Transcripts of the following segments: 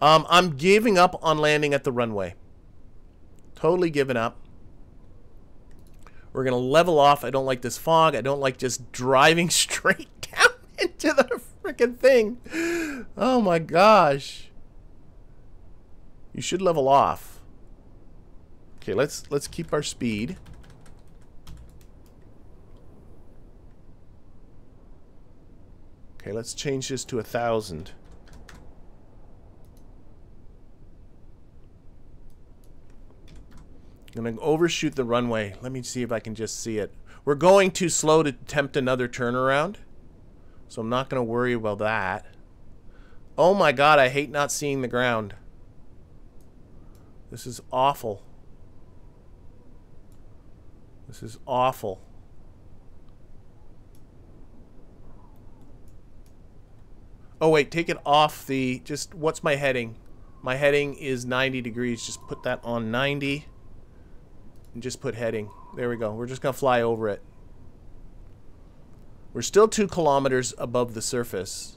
I'm giving up on landing at the runway. Totally giving up. We're going to level off. I don't like this fog. I don't like just driving straight down into the freaking thing. Oh my gosh. You should level off. Okay, let's keep our speed. Okay, let's change this to 1,000. I'm going to overshoot the runway. Let me see if I can just see it. We're going too slow to attempt another turnaround, so I'm not going to worry about that. Oh my god, I hate not seeing the ground. This is awful. This is awful. Oh wait, take it off the... just, what's my heading? My heading is 90 degrees. Just put that on 90. And just put heading. There we go. We're just going to fly over it. We're still 2 kilometers above the surface.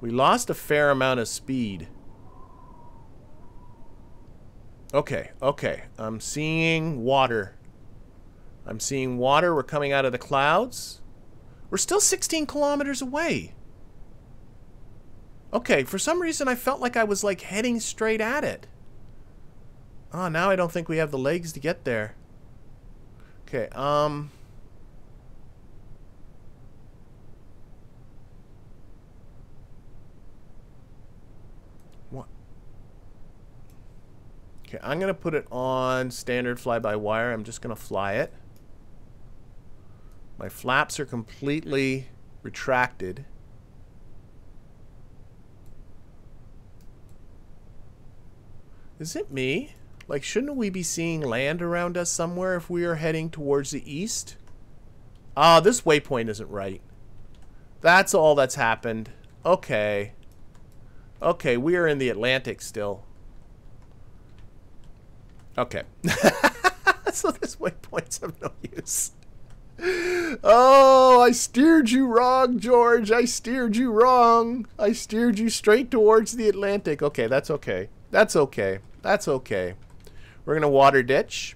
We lost a fair amount of speed. Okay, okay. I'm seeing water. I'm seeing water. We're coming out of the clouds. We're still 16 kilometers away. Okay, for some reason I felt like I was like heading straight at it. Oh, now I don't think we have the legs to get there. Okay, what? Okay, I'm gonna put it on standard fly-by-wire. I'm just gonna fly it. My flaps are completely retracted. Is it me? Like, shouldn't we be seeing land around us somewhere if we are heading towards the east? Ah, this waypoint isn't right. That's all that's happened. Okay. Okay, we are in the Atlantic still. Okay. So this waypoint's of no use. Oh, I steered you wrong, George. I steered you wrong. I steered you straight towards the Atlantic. Okay, that's okay. That's okay. That's okay. We're going to water ditch.